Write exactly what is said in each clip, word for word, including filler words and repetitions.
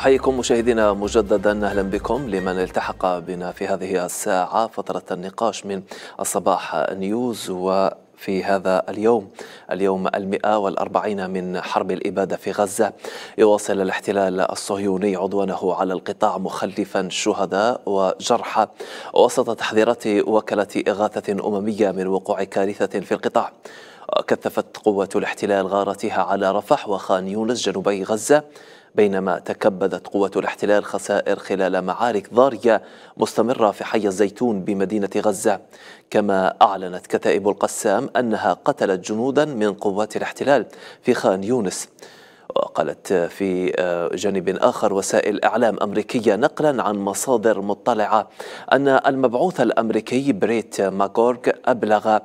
أحييكم مشاهدينا مجددا، أهلا بكم لمن التحق بنا في هذه الساعة فترة النقاش من الصباح نيوز. و في هذا اليوم اليوم المئة والأربعين من حرب الإبادة في غزة، يواصل الاحتلال الصهيوني عدوانه على القطاع مخلفا شهداء وجرحى وسط تحذيرات وكالة إغاثة أممية من وقوع كارثة في القطاع. كثفت قوة الاحتلال غارتها على رفح وخان يونس جنوبي غزة، بينما تكبدت قوة الاحتلال خسائر خلال معارك ضارية مستمرة في حي الزيتون بمدينة غزة. كما أعلنت كتائب القسام أنها قتلت جنودا من قوات الاحتلال في خان يونس. وقالت في جانب آخر وسائل إعلام أمريكية نقلا عن مصادر مطلعة أن المبعوث الأمريكي بريت ماكورك أبلغ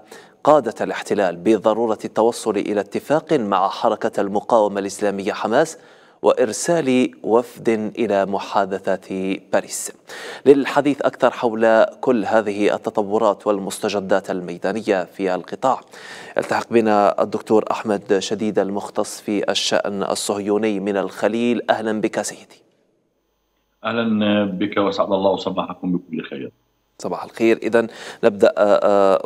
قادة الاحتلال بضرورة التوصل إلى اتفاق مع حركة المقاومة الإسلامية حماس وإرسال وفد إلى محادثات باريس. للحديث أكثر حول كل هذه التطورات والمستجدات الميدانية في القطاع التحق بنا الدكتور أحمد شديد المختص في الشأن الصهيوني من الخليل. أهلا بك سيدي. أهلا بك وسعد الله وصباحكم بكل خير. صباح الخير. إذن نبدأ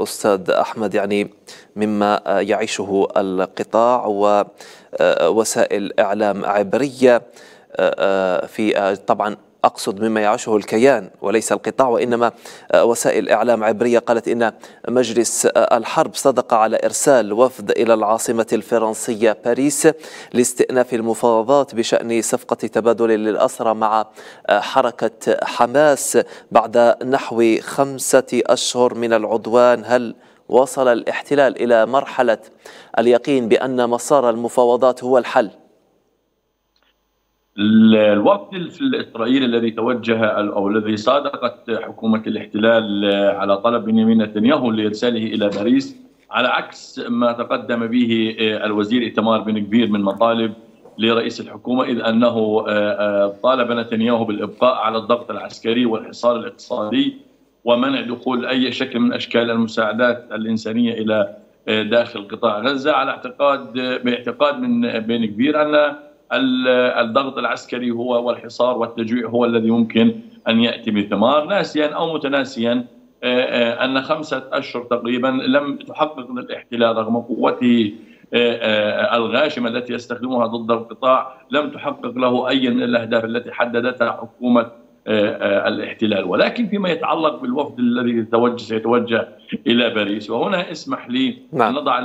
أستاذ أحمد يعني مما يعيشه القطاع ووسائل إعلام عبرية، في طبعا أقصد مما يعيشه الكيان وليس القطاع، وإنما وسائل إعلام عبرية قالت إن مجلس الحرب صدق على إرسال وفد إلى العاصمة الفرنسية باريس لاستئناف المفاوضات بشأن صفقة تبادل للأسرى مع حركة حماس بعد نحو خمسة أشهر من العدوان. هل وصل الاحتلال إلى مرحلة اليقين بأن مسار المفاوضات هو الحل؟ الوفد الإسرائيلي الذي توجه أو الذي صادقت حكومة الاحتلال على طلب بنيامين نتنياهو لإرساله إلى باريس، على عكس ما تقدم به الوزير ايتمار بن غفير من مطالب لرئيس الحكومة، إذ أنه طالب نتنياهو بالإبقاء على الضغط العسكري والحصار الاقتصادي ومنع دخول أي شكل من أشكال المساعدات الإنسانية إلى داخل قطاع غزة، على اعتقاد باعتقاد من بن غفير أن الضغط العسكري هو والحصار والتجويع هو الذي يمكن أن يأتي بثمار، ناسيا أو متناسيا أن خمسة أشهر تقريبا لم تحقق للاحتلال رغم قوته الغاشمة التي يستخدمها ضد القطاع، لم تحقق له أي من الأهداف التي حددتها حكومة الاحتلال. ولكن فيما يتعلق بالوفد الذي سيتوجه إلى باريس، وهنا اسمح لي أن نضع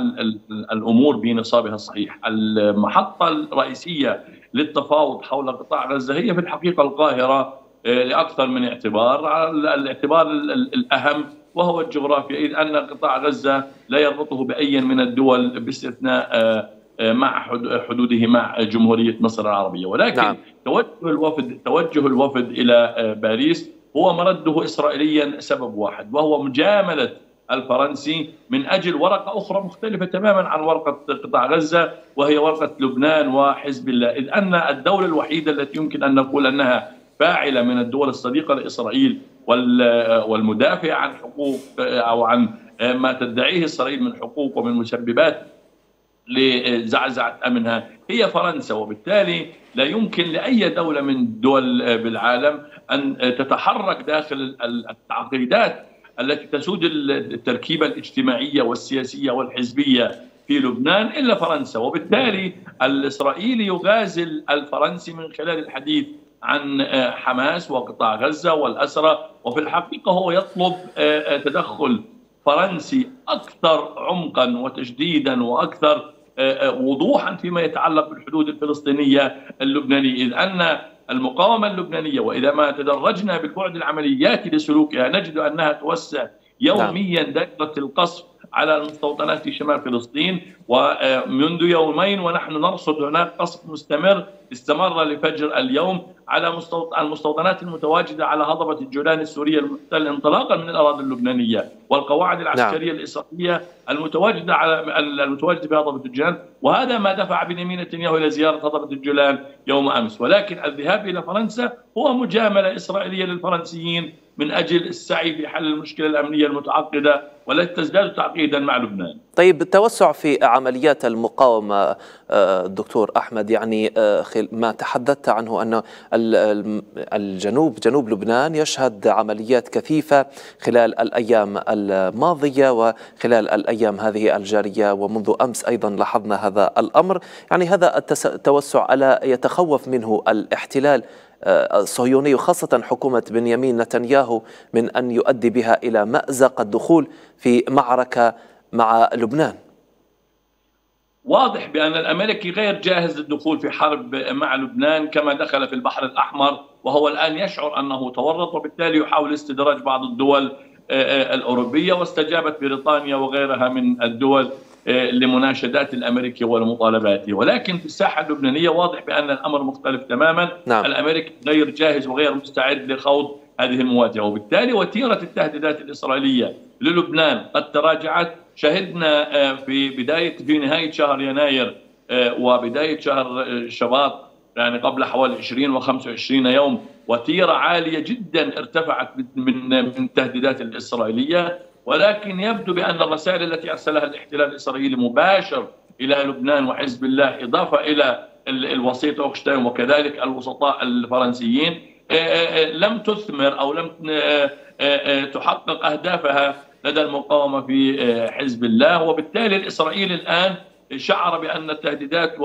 الأمور بنصابها الصحيح. المحطة الرئيسية للتفاوض حول قطاع غزة هي في الحقيقة القاهرة لأكثر من اعتبار، على الاعتبار الأهم وهو الجغرافيا، إذ أن قطاع غزة لا يربطه بأي من الدول باستثناء مع حدوده مع جمهورية مصر العربية. ولكن نعم. توجه الوفد توجه الوفد إلى باريس هو مرده إسرائيليا سبب واحد، وهو مجاملة الفرنسي من أجل ورقة أخرى مختلفة تماما عن ورقة قطاع غزة، وهي ورقة لبنان وحزب الله، إذ أن الدولة الوحيدة التي يمكن أن نقول أنها فاعلة من الدول الصديقة لإسرائيل والمدافعة عن حقوق أو عن ما تدعيه إسرائيل من حقوق ومن مسببات لزعزعة أمنها هي فرنسا. وبالتالي لا يمكن لأي دولة من دول بالعالم أن تتحرك داخل التعقيدات التي تسود التركيبة الاجتماعية والسياسية والحزبية في لبنان إلا فرنسا. وبالتالي الإسرائيلي يغازل الفرنسي من خلال الحديث عن حماس وقطاع غزة والأسرى، وفي الحقيقة هو يطلب تدخل فرنسي أكثر عمقا وتجديدا وأكثر وضوحا فيما يتعلق بالحدود الفلسطينية اللبنانية، إذ أن المقاومة اللبنانية وإذا ما تدرجنا بالبعد العملياتي لسلوكها نجد أنها توسع يوميا دائرة القصف على المستوطنات في شمال فلسطين، ومنذ يومين ونحن نرصد هناك قصف مستمر استمر لفجر اليوم على المستوطنات المتواجدة على هضبة الجولان السورية المحتل انطلاقا من الأراضي اللبنانية، والقواعد العسكرية نعم. الإسرائيلية المتواجدة على المتواجدة في هضبة الجولان، وهذا ما دفع بنيامين نتنياهو إلى زيارة هضبة الجولان يوم أمس. ولكن الذهاب إلى فرنسا هو مجاملة إسرائيلية للفرنسيين من أجل السعي في حل المشكلة الأمنية المتعقدة ولا تزداد تعقيدا مع لبنان. طيب التوسع في عمليات المقاومة دكتور أحمد، يعني ما تحدثت عنه أن الجنوب جنوب لبنان يشهد عمليات كثيفة خلال الأيام الماضية وخلال الأيام هذه الجارية، ومنذ أمس أيضا لاحظنا هذا الأمر، يعني هذا التوسع ألا يتخوف منه الاحتلال الصهيوني وخاصة حكومة بنيامين نتنياهو من أن يؤدي بها إلى مأزق الدخول في معركة مع لبنان؟ واضح بأن الأمريكي غير جاهز للدخول في حرب مع لبنان كما دخل في البحر الأحمر، وهو الآن يشعر أنه تورط وبالتالي يحاول استدراج بعض الدول الأوروبية، واستجابت بريطانيا وغيرها من الدول لمناشدات الأمريكي والمطالبات، ولكن في الساحة اللبنانية واضح بأن الأمر مختلف تماما. نعم. الأمريكي غير جاهز وغير مستعد لخوض هذه المواجهة، وبالتالي وتيرة التهديدات الإسرائيلية للبنان قد تراجعت. شهدنا في بداية في نهاية شهر يناير وبداية شهر شباط، يعني قبل حوالي عشرين وخمسة وعشرين يوم، وتيرة عالية جدا ارتفعت من من التهديدات الإسرائيلية، ولكن يبدو بأن الرسائل التي أرسلها الاحتلال الإسرائيلي مباشر إلى لبنان وحزب الله، إضافة إلى الوسيط أوكشتاين وكذلك الوسطاء الفرنسيين، لم تثمر أو لم تحقق أهدافها لدى المقاومة في حزب الله. وبالتالي الإسرائيلي الآن شعر بأن التهديدات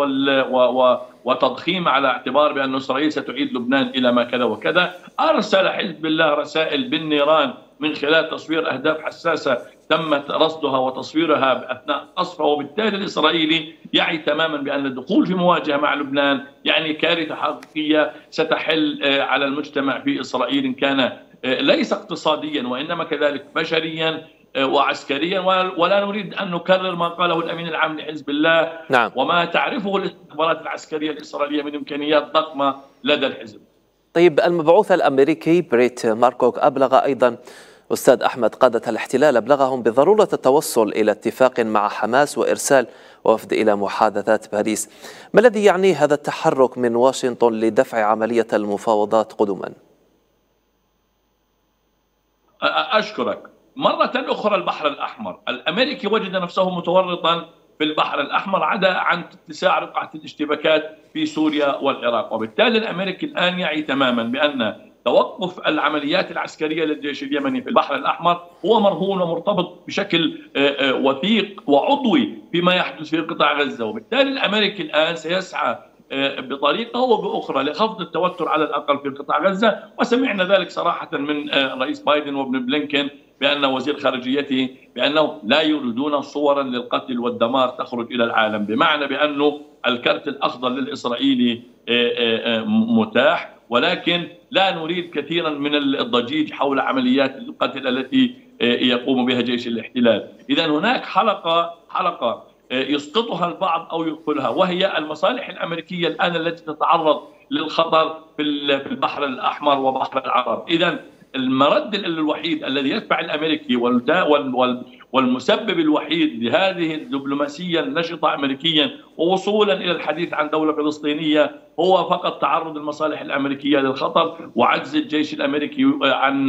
وتضخيم على اعتبار بأن إسرائيل ستعيد لبنان إلى ما كذا وكذا، أرسل حزب الله رسائل بالنيران من خلال تصوير أهداف حساسة تمت رصدها وتصويرها أثناء قصفها، وبالتالي الإسرائيلي يعي تماما بأن الدخول في مواجهة مع لبنان يعني كارثة حقيقية ستحل على المجتمع في إسرائيل، إن كان ليس اقتصاديا وإنما كذلك بشريا وعسكريا. ولا نريد أن نكرر ما قاله الأمين العام لحزب الله. نعم. وما تعرفه الاستخبارات العسكرية الإسرائيلية من إمكانيات ضخمة لدى الحزب. طيب المبعوث الأمريكي بريت ماكورك أبلغ أيضا أستاذ أحمد قادة الاحتلال أبلغهم بضرورة التوصل إلى اتفاق مع حماس وإرسال وفد إلى محادثات باريس. ما الذي يعنيه هذا التحرك من واشنطن لدفع عملية المفاوضات قدما؟ أشكرك مرة أخرى. البحر الأحمر، الأمريكي وجد نفسه متورطا في البحر الأحمر عدا عن اتساع رقعة الاشتباكات في سوريا والعراق، وبالتالي الأمريكي الآن يعي تماما بأن توقف العمليات العسكرية للجيش اليمني في البحر الأحمر هو مرهون ومرتبط بشكل وثيق وعضوي فيما يحدث في قطاع غزة، وبالتالي الأمريكي الآن سيسعى بطريقة وبأخرى لخفض التوتر على الأقل في قطاع غزة. وسمعنا ذلك صراحة من رئيس بايدن وابن بلينكين بأن وزير خارجيته بأنه لا يريدون صورا للقتل والدمار تخرج إلى العالم، بمعنى بأنه الكرت الأخضر للإسرائيلي متاح، ولكن لا نريد كثيرا من الضجيج حول عمليات القتل التي يقوم بها جيش الاحتلال. إذا هناك حلقة حلقة يسقطها البعض أو يدخلها، وهي المصالح الأمريكية الآن التي تتعرض للخطر في البحر الأحمر وبحر العرب. إذا المرد الوحيد الذي يدفع الأمريكي والمسبب الوحيد لهذه الدبلوماسية النشطة أمريكيا ووصولا إلى الحديث عن دولة فلسطينية هو فقط تعرض المصالح الأمريكية للخطر وعجز الجيش الأمريكي عن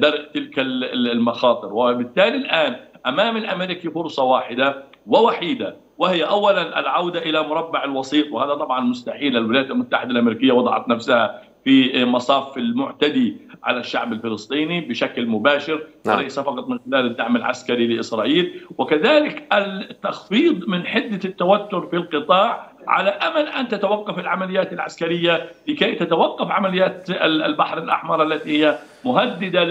درء تلك المخاطر. وبالتالي الآن أمام الأمريكي فرصة واحدة ووحيدة، وهي أولا العودة إلى مربع الوسيط، وهذا طبعا مستحيل. الولايات المتحدة الأمريكية وضعت نفسها في مصاف المعتدي على الشعب الفلسطيني بشكل مباشر، وليس فقط من خلال الدعم العسكري لإسرائيل، وكذلك التخفيض من حدة التوتر في القطاع على أمل أن تتوقف العمليات العسكرية لكي تتوقف عمليات البحر الأحمر التي هي مهددة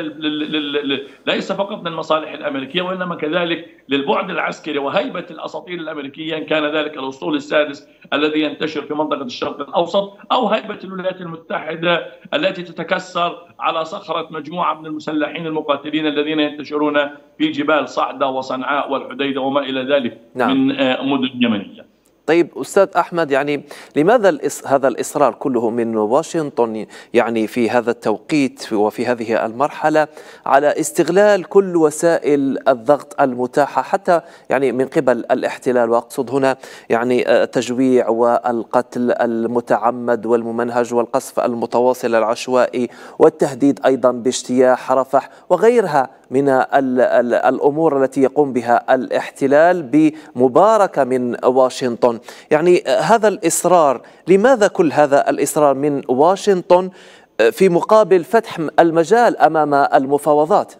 ليس فقط للمصالح الأمريكية وإنما كذلك للبعد العسكري وهيبة الأساطيل الأمريكية، إن كان ذلك الأسطول السادس الذي ينتشر في منطقة الشرق الأوسط أو هيبة الولايات المتحدة التي تتكسر على صخرة مجموعة من المسلحين المقاتلين الذين ينتشرون في جبال صعدة وصنعاء والحديدة وما إلى ذلك. نعم. من مدن يمنية. طيب أستاذ أحمد، يعني لماذا هذا الإصرار كله من واشنطن يعني في هذا التوقيت وفي هذه المرحلة على استغلال كل وسائل الضغط المتاحة حتى يعني من قبل الاحتلال؟ وأقصد هنا يعني التجويع والقتل المتعمد والممنهج والقصف المتواصل العشوائي والتهديد أيضا باجتياح رفح وغيرها من الأمور التي يقوم بها الاحتلال بمباركة من واشنطن. يعني هذا الإصرار، لماذا كل هذا الإصرار من واشنطن في مقابل فتح المجال أمام المفاوضات؟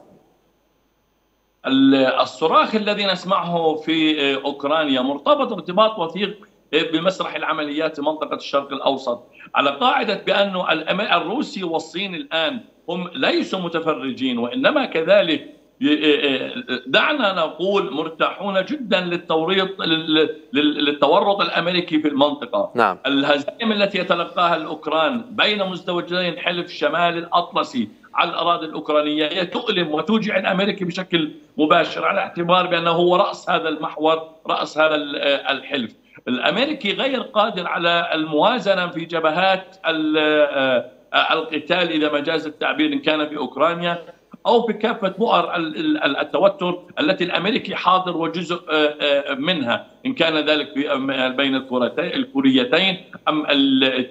الصراخ الذي نسمعه في أوكرانيا مرتبط ارتباط وثيق بمسرح العمليات في منطقة الشرق الأوسط، على قاعدة بأن الروسي والصين الآن هم ليسوا متفرجين، وإنما كذلك دعنا نقول مرتاحون جدا للتوريط للتورط الأمريكي في المنطقة. نعم. الهزائم التي يتلقاها الأوكران بين مزدوجين حلف شمال الأطلسي على الأراضي الأوكرانية تؤلم وتوجع الأمريكي بشكل مباشر، على اعتبار بأنه هو رأس هذا المحور، رأس هذا الحلف. الأمريكي غير قادر على الموازنة في جبهات القتال إذا ما جاز التعبير، إن كان في أوكرانيا أو في كافة بؤر التوتر التي الأمريكي حاضر وجزء منها، إن كان ذلك بين الكوريتين أم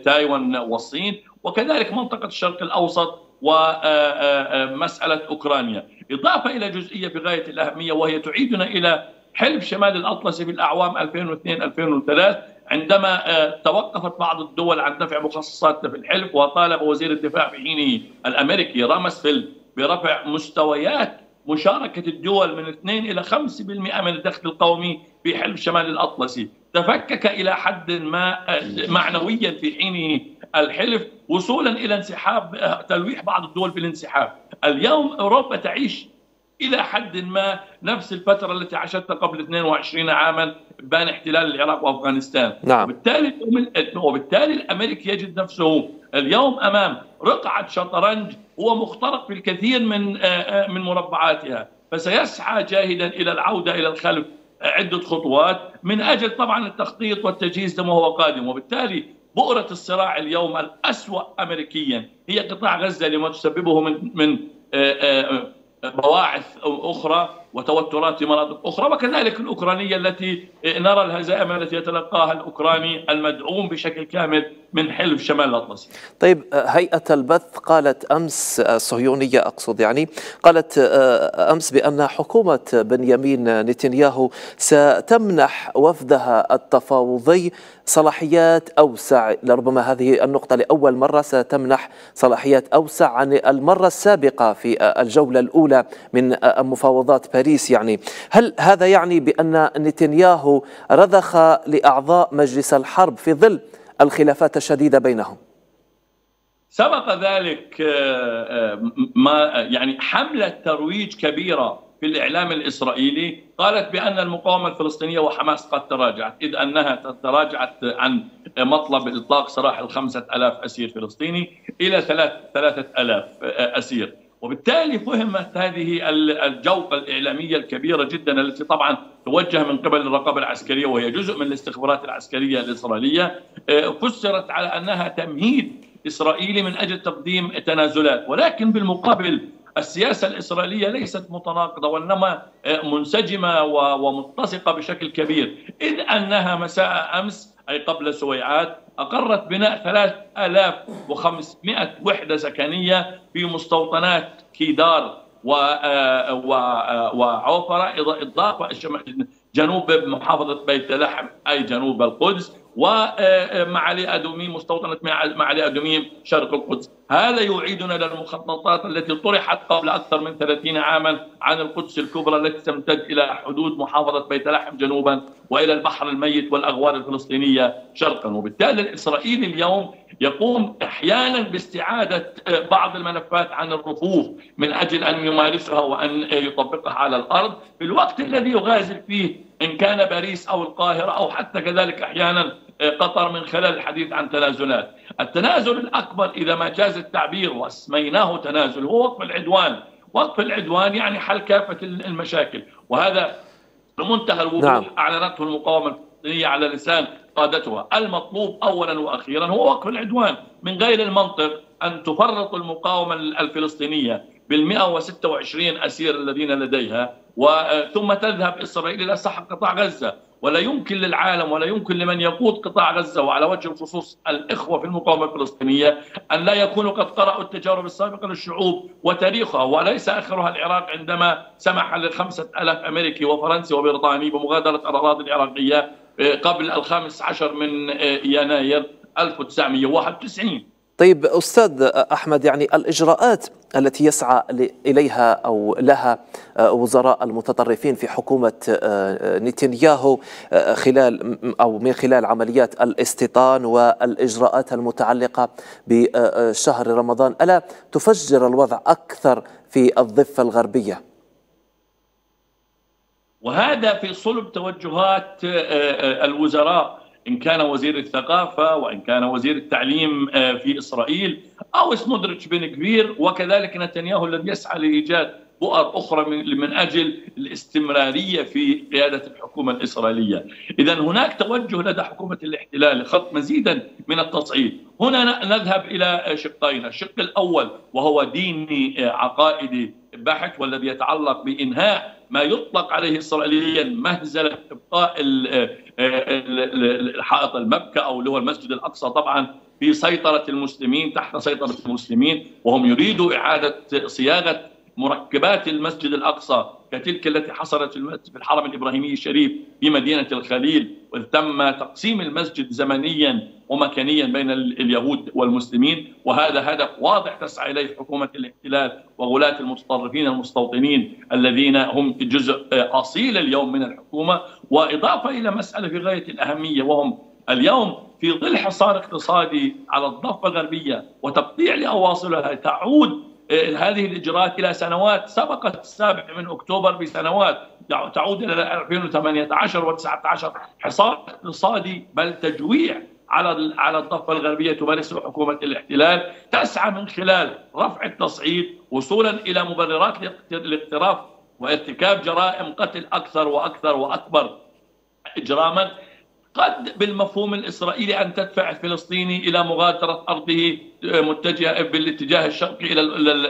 تايوان والصين، وكذلك منطقة الشرق الأوسط ومسألة أوكرانيا. إضافة إلى جزئية في غاية الأهمية، وهي تعيدنا إلى حلف شمال الأطلسي في الأعوام ألفين واثنين ألفين وثلاثة، عندما توقفت بعض الدول عن دفع مخصصات في الحلف، وطالب وزير الدفاع في حينه الأمريكي رامسفيلد برفع مستويات مشاركة الدول من اثنين إلى خمسة بالمئة من الدخل القومي في حلف شمال الأطلسي. تفكك إلى حد ما معنويا في حينه الحلف، وصولا إلى انسحاب، تلويح بعض الدول في الانسحاب. اليوم أوروبا تعيش إلى حد ما نفس الفترة التي عاشتها قبل اثنين وعشرين عاما بان احتلال العراق وأفغانستان. نعم. وبالتالي, وبالتالي الأمريكي يجد نفسه اليوم أمام رقعة شطرنج هو مخترق في الكثير من من مربعاتها، فسيسعى جاهدا إلى العودة إلى الخلف عدة خطوات من أجل طبعا التخطيط والتجهيز لما هو قادم. وبالتالي بؤرة الصراع اليوم الأسوأ أمريكيا هي قطاع غزة، لما تسببه من من بواعث أخرى وتوترات في مناطق أخرى، وكذلك الأوكرانية التي نرى الهزائم التي يتلقاها الأوكراني المدعوم بشكل كامل من حلف شمال الأطلسي. طيب، هيئة البث قالت أمس، الصهيونية أقصد، يعني قالت أمس بأن حكومة بنيامين نتنياهو ستمنح وفدها التفاوضي صلاحيات أوسع، لربما هذه النقطة لأول مرة، ستمنح صلاحيات أوسع عن المرة السابقة في الجولة الأولى من مفاوضات باريس. يعني هل هذا يعني بأن نتنياهو رضخ لأعضاء مجلس الحرب في ظل الخلافات الشديدة بينهم؟ سبق ذلك ما، يعني حملة ترويج كبيرة في الإعلام الإسرائيلي قالت بأن المقاومة الفلسطينية وحماس قد تراجعت، إذ أنها تراجعت عن مطلب إطلاق سراح الخمسة آلاف أسير فلسطيني إلى ثلاثة آلاف أسير. وبالتالي فهمت هذه الجوقة الإعلامية الكبيرة جدا التي طبعا توجه من قبل الرقابة العسكرية، وهي جزء من الاستخبارات العسكرية الإسرائيلية، فسرت على أنها تمهيد إسرائيلي من أجل تقديم تنازلات. ولكن بالمقابل السياسة الإسرائيلية ليست متناقضة، وإنما منسجمة ومتسقة بشكل كبير، إذ أنها مساء أمس أي قبل سويعات أقرت بناء ثلاثة آلاف وخمسمئة وحدة سكنية في مستوطنات كيدار وعوفرة، إضافة جنوب محافظة بيت لحم أي جنوب القدس، ومعالي أدوميم، مستوطنة معالي أدوميم شرق القدس. هذا يعيدنا للمخططات التي طرحت قبل أكثر من ثلاثين عاما عن القدس الكبرى، التي تمتد إلى حدود محافظة بيت لحم جنوبا وإلى البحر الميت والأغوار الفلسطينية شرقا. وبالتالي الإسرائيلي اليوم يقوم أحيانا باستعادة بعض الملفات عن الرفوف من أجل أن يمارسها وأن يطبقها على الأرض في الوقت الذي يغازل فيه إن كان باريس أو القاهرة أو حتى كذلك أحيانا قطر، من خلال الحديث عن تنازلات. التنازل الأكبر إذا ما جاز التعبير واسميناه تنازل هو وقف العدوان. وقف العدوان يعني حل كافة المشاكل، وهذا بمنتهى الوضوح. نعم. أعلنته المقاومة الفلسطينية على لسان قادتها. المطلوب أولا وأخيرا هو وقف العدوان، من غير المنطق أن تفرط المقاومة الفلسطينية بالمئة وستة وعشرين أسير الذين لديها، وثم تذهب إسرائيل إلى سحق قطاع غزة ولا يمكن للعالم ولا يمكن لمن يقود قطاع غزة وعلى وجه الخصوص الإخوة في المقاومة الفلسطينية أن لا يكونوا قد قرأوا التجارب السابقة للشعوب وتاريخها، وليس آخرها العراق عندما سمح للخمسة ألاف أمريكي وفرنسي وبريطاني بمغادرة الأراضي العراقية قبل الخامس عشر من يناير ألف وتسعمئة وواحد وتسعين. طيب أستاذ أحمد، يعني الإجراءات التي يسعى إليها أو لها وزراء المتطرفين في حكومة نتنياهو خلال أو من خلال عمليات الاستيطان والإجراءات المتعلقة بشهر رمضان، ألا تفجر الوضع أكثر في الضفة الغربية؟ وهذا في صلب توجهات الوزراء، إن كان وزير الثقافة وإن كان وزير التعليم في إسرائيل أو سمودريتش بن غفير، وكذلك نتنياهو الذي يسعى لإيجاد بؤر أخرى من, من أجل الاستمرارية في قيادة الحكومة الإسرائيلية. إذا هناك توجه لدى حكومة الاحتلال لخط مزيدا من التصعيد. هنا نذهب إلى شقين، الشق الأول وهو ديني عقائدي بحت، والذي يتعلق بإنهاء ما يطلق عليه إسرائيليا مهزلة إبقاء حائط المبكى أو اللي هو المسجد الأقصى طبعا في سيطرة المسلمين، تحت سيطرة المسلمين، وهم يريدوا إعادة صياغة مركبات المسجد الأقصى كتلك التي حصلت في الحرم الإبراهيمي الشريف بمدينة الخليل، وإذ تم تقسيم المسجد زمنيا ومكانيا بين اليهود والمسلمين. وهذا هدف واضح تسعى إليه حكومة الاحتلال وغلاة المتطرفين المستوطنين الذين هم جزء أصيل اليوم من الحكومة. وإضافة إلى مسألة في غاية الأهمية، وهم اليوم في ظل حصار اقتصادي على الضفة الغربية وتقطيع لأواصرها، تعود هذه الإجراءات إلى سنوات سبقت السابع من أكتوبر بسنوات، تعود إلى ألفين وثمانية عشر وتسعة عشر، حصار اقتصادي بل تجويع على على الضفة الغربية تمارسه حكومة الاحتلال، تسعى من خلال رفع التصعيد وصولا إلى مبررات الاقتراف وارتكاب جرائم قتل أكثر وأكثر وأكبر إجراما، قد بالمفهوم الإسرائيلي أن تدفع الفلسطيني إلى مغادرة أرضه متجهة بالاتجاه الشرقي إلى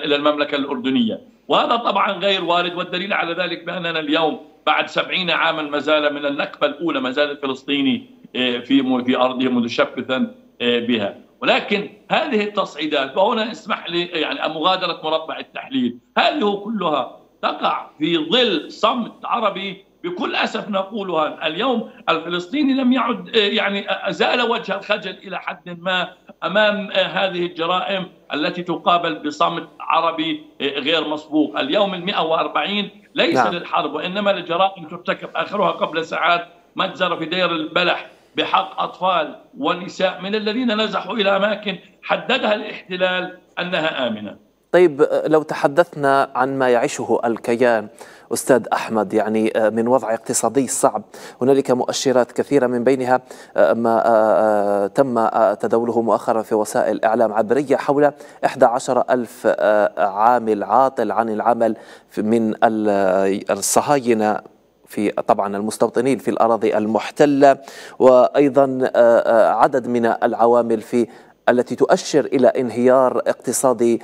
إلى المملكة الأردنية. وهذا طبعا غير وارد، والدليل على ذلك بأننا اليوم بعد سبعين عاما ما زال من النكبة الأولى، ما زال الفلسطيني في في أرضه متشبثا بها. ولكن هذه التصعيدات، وهنا اسمح لي يعني مغادرة مربع التحليل، هذه كلها تقع في ظل صمت عربي بكل أسف نقولها. اليوم الفلسطيني لم يعد يعني زال وجه الخجل إلى حد ما أمام هذه الجرائم التي تقابل بصمت عربي غير مسبوق. اليوم المئة وأربعين ليس نعم. للحرب، وإنما لجرائم ترتكب آخرها قبل ساعات مجزرة في دير البلح بحق أطفال ونساء من الذين نزحوا إلى أماكن حددها الاحتلال أنها آمنة. طيب لو تحدثنا عن ما يعيشه الكيان أستاذ أحمد، يعني من وضع اقتصادي صعب، هنالك مؤشرات كثيرة من بينها ما تم تداوله مؤخرا في وسائل الإعلام العبرية حول أحد عشر ألف عامل عاطل عن العمل من الصهاينة في طبعا المستوطنين في الأراضي المحتلة، وأيضا عدد من العوامل في التي تؤشر إلى انهيار اقتصادي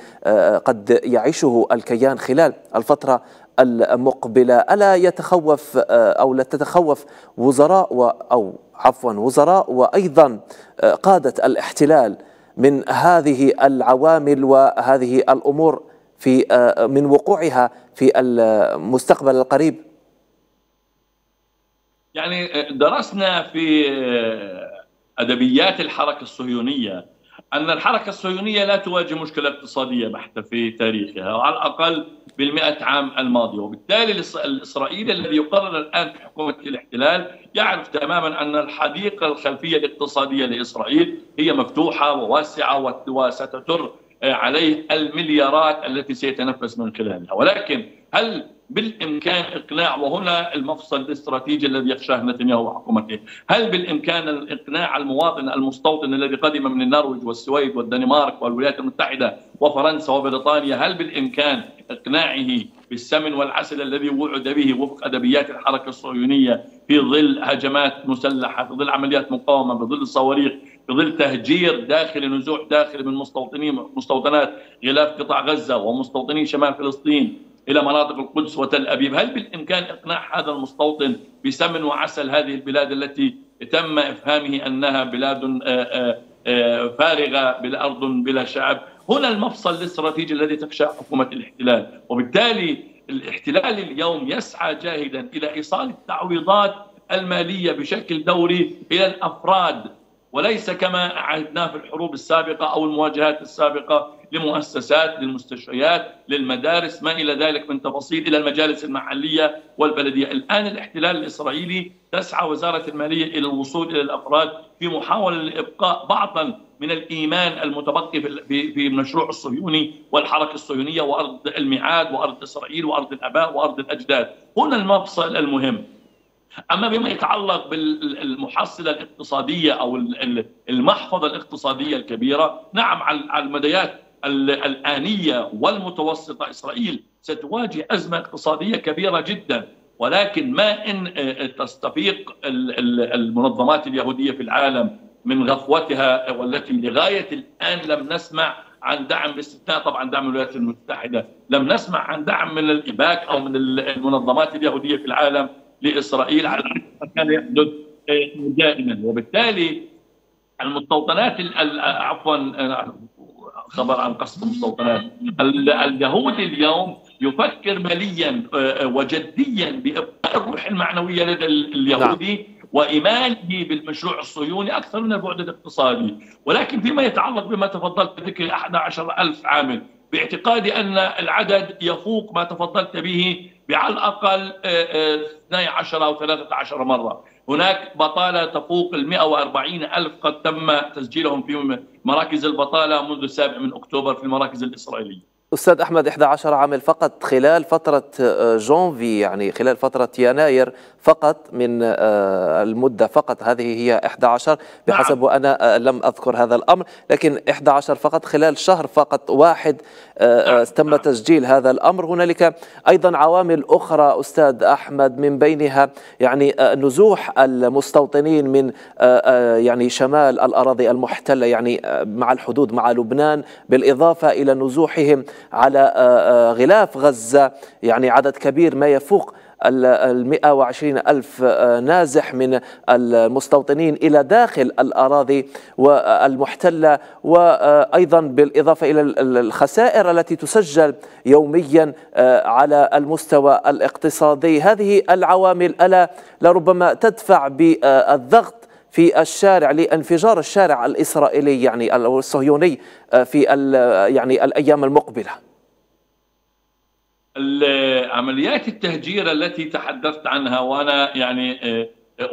قد يعيشه الكيان خلال الفترة المقبلة. ألا يتخوف أو لا تتخوف وزراء أو عفوا وزراء وأيضا قادة الاحتلال من هذه العوامل وهذه الأمور في من وقوعها في المستقبل القريب؟ يعني درسنا في أدبيات الحركة الصهيونية أن الحركة الصهيونية لا تواجه مشكلة اقتصادية بحتة في تاريخها، وعلى الأقل بالمئة عام الماضية. وبالتالي الإسرائيلي الذي يقرر الآن في حكومة الاحتلال يعرف تماما أن الحديقة الخلفية الاقتصادية لإسرائيل هي مفتوحة وواسعة وستتر عليه المليارات التي سيتنفس من خلالها. ولكن هل بالإمكان إقناع، وهنا المفصل الاستراتيجي الذي يخشاه نتنياهو وحكومته، هل بالإمكان الإقناع المواطن المستوطن الذي قدم من النرويج والسويد والدنمارك والولايات المتحدة وفرنسا وبريطانيا، هل بالإمكان إقناعه بالسمن والعسل الذي وعد به وفق أدبيات الحركة الصهيونية في ظل هجمات مسلحة، في ظل عمليات مقاومة، بظل صواريخ، بظل تهجير داخلي، نزوح داخلي من مستوطنين مستوطنات غلاف قطاع غزة ومستوطنين شمال فلسطين إلى مناطق القدس وتل أبيب. هل بالإمكان إقناع هذا المستوطن بسمن وعسل هذه البلاد التي تم إفهامه أنها بلاد فارغة بلا أرض بلا شعب؟ هنا المفصل الاستراتيجي الذي تخشاه حكومة الاحتلال، وبالتالي الاحتلال اليوم يسعى جاهدا إلى إيصال التعويضات المالية بشكل دوري إلى الأفراد، وليس كما عهدناه في الحروب السابقة أو المواجهات السابقة لمؤسسات، للمستشفيات، للمدارس، ما إلى ذلك من تفاصيل، إلى المجالس المحلية والبلدية. الآن الاحتلال الإسرائيلي تسعى وزارة المالية إلى الوصول إلى الأفراد في محاولة لإبقاء بعضا من الإيمان المتبقي في المشروع الصهيوني والحركة الصهيونية وأرض الميعاد وأرض إسرائيل وأرض الآباء وأرض الأجداد. هنا المفصل المهم. أما بما يتعلق بالمحصلة الاقتصادية أو المحفظة الاقتصادية الكبيرة، نعم، على المديات الآنية والمتوسطة إسرائيل ستواجه أزمة اقتصادية كبيرة جدا، ولكن ما إن تستفيق المنظمات اليهودية في العالم من غفوتها، والتي لغاية الآن لم نسمع عن دعم، باستثناء طبعا دعم الولايات المتحدة، لم نسمع عن دعم من الإباك أو من المنظمات اليهودية في العالم لإسرائيل، على عكس ما كان يحدث دائما. وبالتالي المستوطنات عفوا خبر عن قصف المستوطنات، اليهود اليوم يفكر ماليا وجديا بإبقاء الروح المعنوية لدى اليهودي وإيمانه بالمشروع الصهيوني أكثر من البعد الاقتصادي. ولكن فيما يتعلق بما تفضلت بذكر أحد عشر ألف عامل، باعتقادي أن العدد يفوق ما تفضلت به على الأقل اثني عشر أو ثلاثة عشر مرة. هناك بطالة تفوق ال مئة وأربعين ألف قد تم تسجيلهم في مراكز البطالة منذ السابع من أكتوبر في المراكز الإسرائيلية. أستاذ أحمد، أحد عشر عامل فقط خلال فترة جونفي، يعني خلال فترة يناير فقط من المدة، فقط هذه هي أحد عشر بحسب، وأنا لم أذكر هذا الأمر، لكن أحد عشر فقط خلال شهر فقط واحد تم تسجيل هذا الأمر. هنالك أيضا عوامل أخرى أستاذ أحمد، من بينها يعني نزوح المستوطنين من يعني شمال الأراضي المحتلة، يعني مع الحدود مع لبنان، بالإضافة إلى نزوحهم على غلاف غزة، يعني عدد كبير ما يفوق المئة وعشرين ألف نازح من المستوطنين إلى داخل الأراضي والمحتلة، وأيضا بالإضافة إلى الخسائر التي تسجل يوميا على المستوى الاقتصادي. هذه العوامل ألا لربما تدفع بالضغط في الشارع لانفجار الشارع الإسرائيلي يعني الصهيوني في يعني الأيام المقبلة؟ عمليات التهجير التي تحدثت عنها، وأنا يعني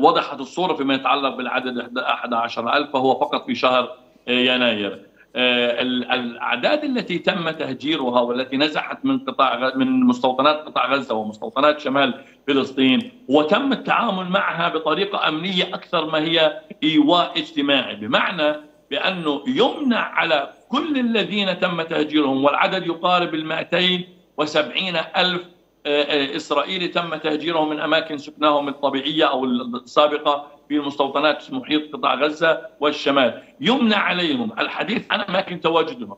وضحت الصورة فيما يتعلق بالعدد أحد عشر ألف، فهو فقط في شهر يناير. الأعداد التي تم تهجيرها والتي نزحت من قطاع من مستوطنات قطاع غزة ومستوطنات شمال فلسطين، وتم التعامل معها بطريقة أمنية أكثر ما هي إيواء اجتماعي، بمعنى بأنه يمنع على كل الذين تم تهجيرهم، والعدد يقارب المئتين وسبعين ألف إسرائيلي تم تهجيرهم من أماكن سكنهم الطبيعية أو السابقة في المستوطنات محيط قطاع غزة والشمال، يمنع عليهم الحديث عن أماكن تواجدهم،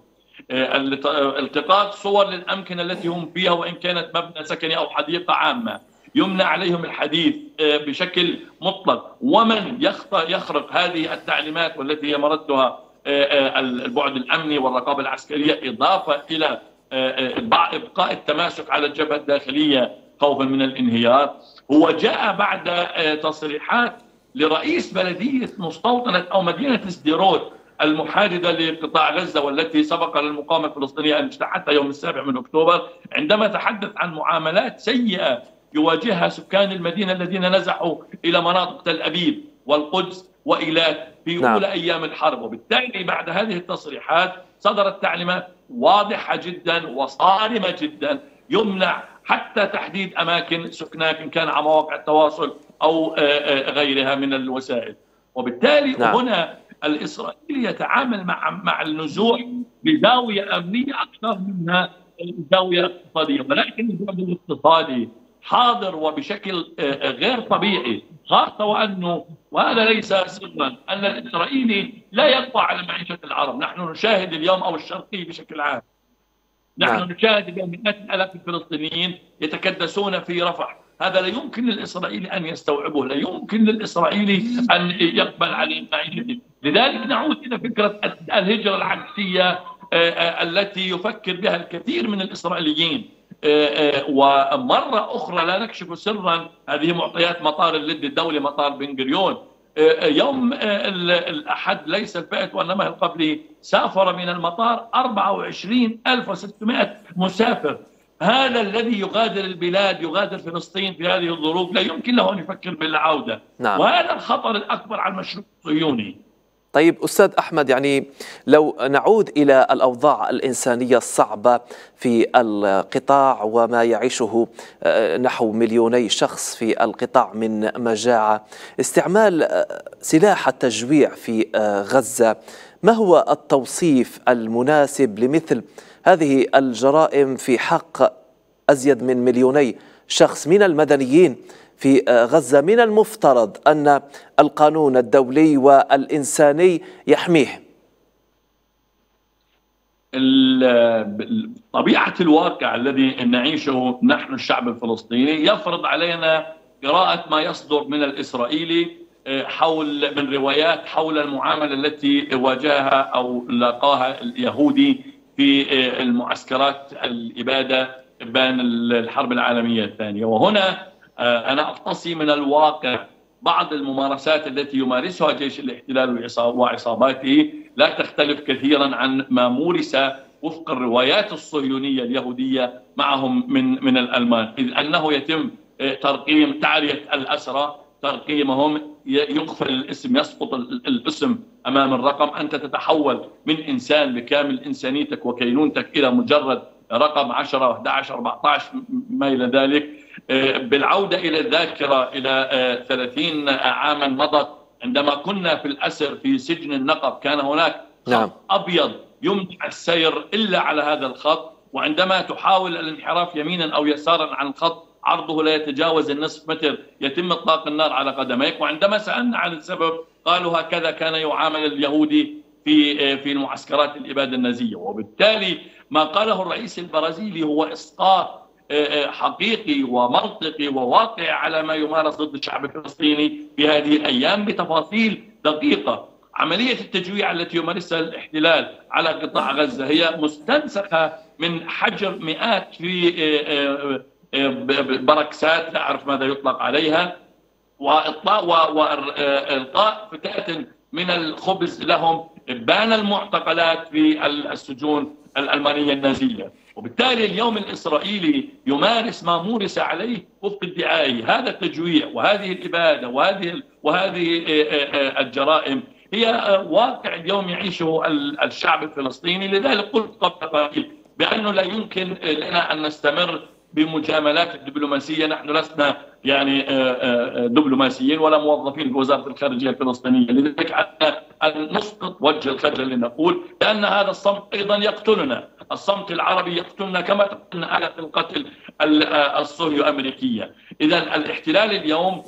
التقاط صور للأمكنة التي هم فيها وإن كانت مبنى سكني أو حديقة عامة، يمنع عليهم الحديث بشكل مطلق. ومن يخرق هذه التعليمات والتي هي مردها البعد الأمني والرقابة العسكرية، إضافة إلى إبقاء التماسك على الجبهة الداخلية خوفا من الانهيار، هو جاء بعد تصريحات لرئيس بلدية مستوطنة أو مدينة سديروت المحاددة لقطاع غزة والتي سبق للمقاومة الفلسطينية أن اجتاحتها يوم السابع من أكتوبر، عندما تحدث عن معاملات سيئة يواجهها سكان المدينة الذين نزحوا إلى مناطق تل أبيب والقدس وإيلات في نعم. أولى أيام الحرب. وبالتالي بعد هذه التصريحات صدرت تعليمات واضحة جدا وصارمة جدا، يمنع حتى تحديد أماكن سكناك إن كان على مواقع التواصل أو غيرها من الوسائل. وبالتالي نعم. هنا الإسرائيلي يتعامل مع مع النزوع بزاوية أمنية أكثر منها زاوية اقتصادية، ولكن البعد الاقتصادي حاضر وبشكل غير طبيعي، خاصة وأنه وهذا ليس سرا أن الإسرائيلي لا يقطع على معيشة العرب. نحن نشاهد اليوم أو الشرقي بشكل عام نحن نعم. نشاهد بأن مئات الآلاف الفلسطينيين يتكدسون في رفح. هذا لا يمكن للإسرائيلي أن يستوعبه، لا يمكن للإسرائيلي أن يقبل عليه. لذلك نعود إلى فكرة الهجرة العكسية التي يفكر بها الكثير من الإسرائيليين. ومرة أخرى لا نكشف سرا، هذه معطيات مطار اللد الدولي، مطار بن غوريون، يوم الأحد ليس الفائت وإنما قبله سافر من المطار أربعة وعشرين ألف وستمئة مسافر. هذا الذي يغادر البلاد، يغادر فلسطين في هذه الظروف، لا يمكن له أن يفكر بالعودة. نعم. وهذا الخطر الأكبر على المشروع الصهيوني. طيب أستاذ أحمد، يعني لو نعود إلى الأوضاع الإنسانية الصعبة في القطاع وما يعيشه نحو مليوني شخص في القطاع من مجاعة، استعمال سلاح التجويع في غزة، ما هو التوصيف المناسب لمثل هذه الجرائم في حق أزيد من مليوني شخص من المدنيين في غزة من المفترض أن القانون الدولي والإنساني يحميه؟ طبيعة الواقع الذي نعيشه نحن الشعب الفلسطيني يفرض علينا قراءة ما يصدر من الإسرائيلي حول من روايات حول المعاملة التي واجهها أو لاقاها اليهودي في المعسكرات الإبادة بين الحرب العالمية الثانية. وهنا أنا أقتصي من الواقع بعض الممارسات التي يمارسها جيش الاحتلال وعصاباته لا تختلف كثيرا عن ما مورس وفق الروايات الصهيونية اليهودية معهم من من الألمان، إذ أنه يتم ترقيم تعرية الأسرى، ترقيمهم، يغفل الاسم، يسقط الاسم أمام الرقم. أنت تتحول من إنسان بكامل إنسانيتك وكينونتك إلى مجرد رقم عشرة وأحد عشر أربعة عشر ما إلى ذلك. بالعودة إلى الذاكرة إلى ثلاثين عاما مضت، عندما كنا في الأسر في سجن النقب كان هناك خط أبيض يمنع السير إلا على هذا الخط، وعندما تحاول الانحراف يمينا أو يسارا عن الخط عرضه لا يتجاوز النصف متر يتم إطلاق النار على قدميك. وعندما سألنا عن السبب قالوا هكذا كان يعامل اليهودي في في المعسكرات الإبادة النازية. وبالتالي ما قاله الرئيس البرازيلي هو إسقاط حقيقي ومنطقي وواقع على ما يمارس ضد الشعب الفلسطيني في هذه الأيام بتفاصيل دقيقة. عملية التجويع التي يمارسها الاحتلال على قطاع غزة هي مستنسخة من حجر مئات في بركسات لا أعرف ماذا يطلق عليها، وإطلاق وإلقاء فتاة من الخبز لهم بان المعتقلات في السجون الألمانية النازية. وبالتالي اليوم الإسرائيلي يمارس ما مورس عليه وفق ادعائه. هذا التجويع وهذه الإبادة وهذه وهذه الجرائم هي واقع اليوم يعيشه الشعب الفلسطيني. لذلك قلت قبل قليل بأنه لا يمكن لنا أن نستمر بمجاملات الدبلوماسية. نحن لسنا يعني دبلوماسيين ولا موظفين في وزارة الخارجية الفلسطينية، لذلك علينا أن نسقط وجه الخجل لنقول، لأن هذا الصمت أيضا يقتلنا، الصمت العربي يقتلنا كما تقتلنا آلة القتل الصهيو أمريكية. إذا الاحتلال اليوم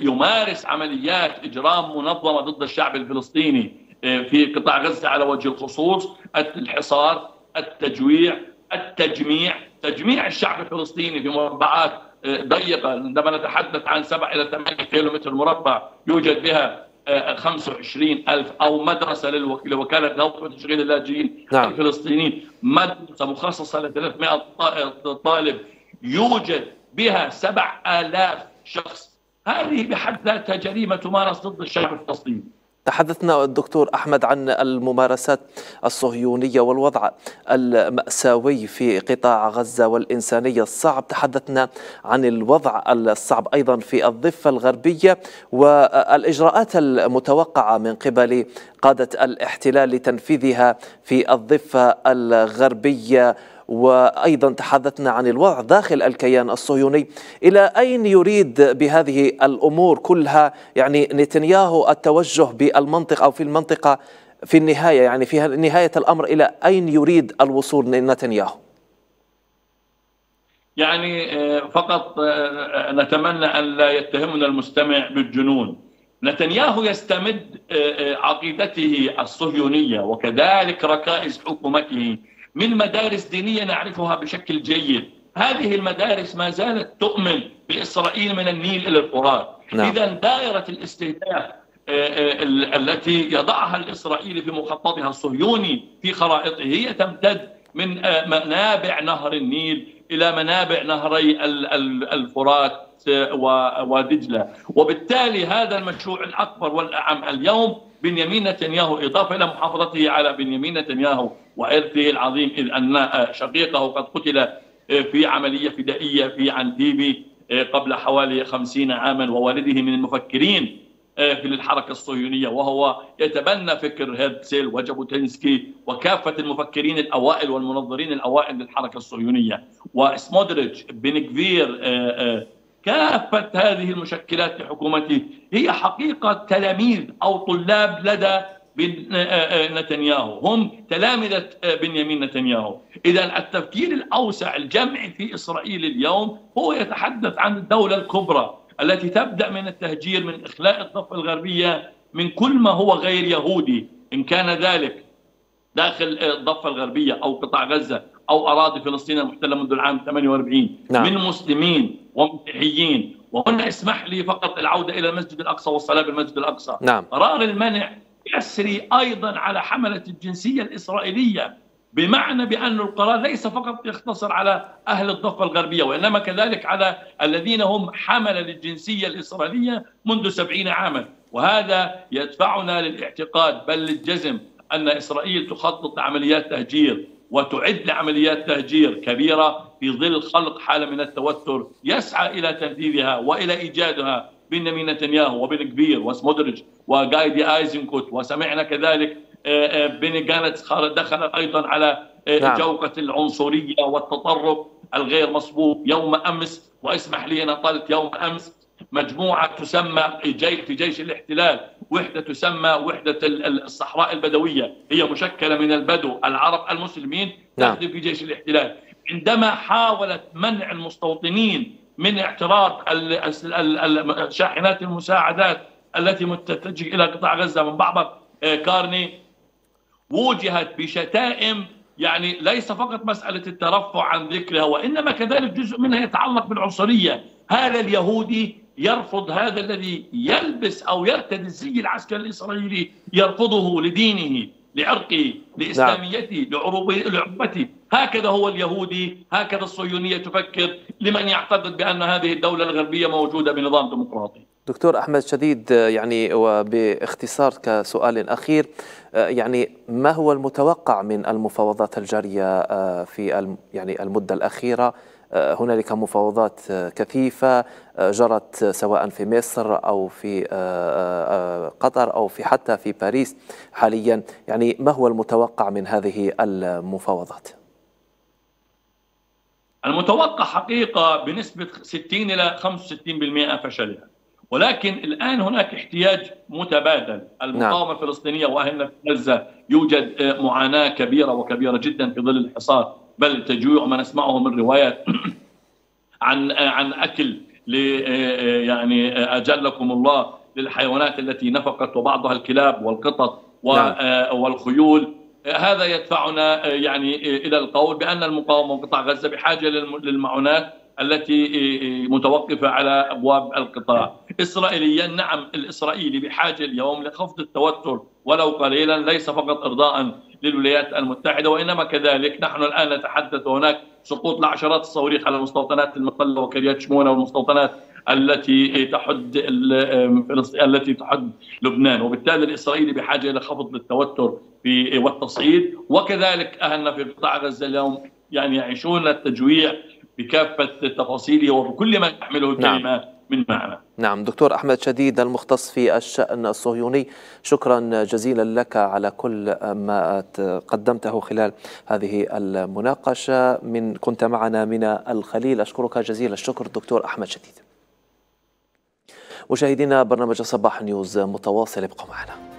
يمارس عمليات إجرام منظمة ضد الشعب الفلسطيني في قطاع غزة على وجه الخصوص، الحصار، التجويع، التجميع، تجميع الشعب الفلسطيني في مربعات ضيقة. عندما نتحدث عن سبعة إلى ثمانية كيلومتر مربع يوجد بها خمسة وعشرين ألف أو مدرسة لوكالة نوف وتشغيل اللاجئين نعم. الفلسطينيين، مدرسة مخصصة ل ثلاثمئة طالب يوجد بها سبعة آلاف شخص. هذه بحد ذاتها جريمة تمارس ضد الشعب الفلسطيني. تحدثنا الدكتور أحمد عن الممارسات الصهيونية والوضع المأساوي في قطاع غزة والإنسانية الصعب، تحدثنا عن الوضع الصعب أيضا في الضفة الغربية والإجراءات المتوقعة من قبل قادة الاحتلال لتنفيذها في الضفة الغربية، وأيضا تحدثنا عن الوضع داخل الكيان الصهيوني. إلى أين يريد بهذه الأمور كلها يعني نتنياهو التوجه بالمنطقة أو في المنطقة في النهاية، يعني في نهاية الأمر إلى أين يريد الوصول نتنياهو؟ يعني فقط نتمنى أن لا يتهمنا المستمع بالجنون. نتنياهو يستمد عقيدته الصهيونية وكذلك ركائز حكومته من مدارس دينية نعرفها بشكل جيد. هذه المدارس ما زالت تؤمن بإسرائيل من النيل إلى الفرات. نعم. إذا دائرة الاستهداف التي يضعها الإسرائيلي في مخططها الصهيوني في خرائطه هي تمتد من منابع نهر النيل إلى منابع نهري الفرات ودجلة، وبالتالي هذا المشروع الأكبر والأعم اليوم بنيامين نتنياهو، إضافة إلى محافظته على بنيامين نتنياهو وإرثه العظيم، إذ أن شقيقه قد قتل في عملية فدائية في عنتيبي قبل حوالي خمسين عاما، ووالده من المفكرين في الحركة الصهيونية، وهو يتبنى فكر هيرتسيل وجابوتينسكي وكافة المفكرين الأوائل والمنظرين الأوائل للحركة الصهيونية، وسمودريتش، بن غفير، كافة هذه المشكلات لحكومته هي حقيقة تلاميذ أو طلاب لدى نتنياهو، هم تلامذة بنيامين نتنياهو. إذا التفكير الأوسع الجمعي في إسرائيل اليوم هو يتحدث عن الدولة الكبرى التي تبدأ من التهجير، من إخلاء الضفة الغربية من كل ما هو غير يهودي، إن كان ذلك داخل الضفة الغربية أو قطاع غزة أو أراضي فلسطين المحتلة منذ العام ثمانية وأربعين. نعم. من مسلمين ومسيحيين. وهنا اسمح لي فقط العودة إلى المسجد الأقصى والصلاة بالمسجد الأقصى. نعم. قرار المنع يسري أيضا على حملة الجنسية الإسرائيلية، بمعنى بأن القرار ليس فقط يختصر على أهل الضفة الغربية، وإنما كذلك على الذين هم حملة للجنسية الإسرائيلية منذ سبعين عاما. وهذا يدفعنا للاعتقاد بل للجزم أن إسرائيل تخطط لعمليات تهجير وتعد لعمليات تهجير كبيرة في ظل خلق حالة من التوتر يسعى إلى تنفيذها وإلى إيجادها بنيامين نتنياهو وبن غفير وسمودريتش وغايدي آيزنكوت. وسمعنا كذلك بني جانتس دخل أيضا على نعم. جوقة العنصرية والتطرف الغير مسبوق يوم أمس، واسمح لي أن أطلت يوم أمس مجموعة تسمى في جيش الاحتلال وحدة تسمى وحدة الصحراء البدوية، هي مشكلة من البدو العرب المسلمين نعم. في جيش الاحتلال، عندما حاولت منع المستوطنين من اعتراض شاحنات المساعدات التي متجهة إلى قطاع غزة من بعض كارني، وجهت بشتائم يعني ليس فقط مسألة الترفع عن ذكرها، وإنما كذلك جزء منها يتعلق بالعنصرية. هذا اليهودي يرفض، هذا الذي يلبس أو يرتدي الزي العسكري الإسرائيلي يرفضه لدينه، لعرقه، لإسلاميته، لعروبته. هكذا هو اليهودي، هكذا الصهيونية تفكر لمن يعتقد بأن هذه الدولة الغربية موجودة بنظام ديمقراطي. دكتور أحمد شديد، يعني وباختصار كسؤال أخير، يعني ما هو المتوقع من المفاوضات الجارية في يعني المدة الأخيرة؟ هنالك مفاوضات كثيفة جرت سواء في مصر أو في قطر أو في حتى في باريس حاليا، يعني ما هو المتوقع من هذه المفاوضات؟ المتوقع حقيقة بنسبة ستين إلى خمسة وستين بالمئة فشلها، ولكن الآن هناك احتياج متبادل. المقاومة نعم. الفلسطينية وأهلنا في غزة يوجد معاناة كبيرة وكبيرة جدا في ظل الحصار، بل تجويع ما نسمعه من روايات عن عن أكل ل يعني أجلكم الله للحيوانات التي نفقت، وبعضها الكلاب والقطط نعم. والخيول. هذا يدفعنا يعني إلى القول بأن المقاومة قطاع غزة بحاجة للمعونات التي متوقفة على أبواب القطاع. إسرائيليا نعم، الإسرائيلي بحاجة اليوم لخفض التوتر ولو قليلا، ليس فقط إرضاء للولايات المتحدة، وإنما كذلك نحن الآن نتحدث هناك سقوط لعشرات الصواريخ على المستوطنات المطلة وكريات شمونة والمستوطنات التي تحد التي تحد لبنان، وبالتالي الإسرائيلي بحاجة إلى خفض التوتر في والتصعيد. وكذلك أهلنا في قطاع غزة اليوم يعني يعيشون التجويع بكافة تفاصيله وبكل ما تحمله الكلمة نعم. من معنى. نعم. دكتور أحمد شديد المختص في الشأن الصهيوني، شكرا جزيلا لك على كل ما قدمته خلال هذه المناقشة. من كنت معنا من الخليل، أشكرك جزيلا الشكر دكتور أحمد شديد. مشاهدينا برنامج صباح نيوز متواصل، ابقوا معنا.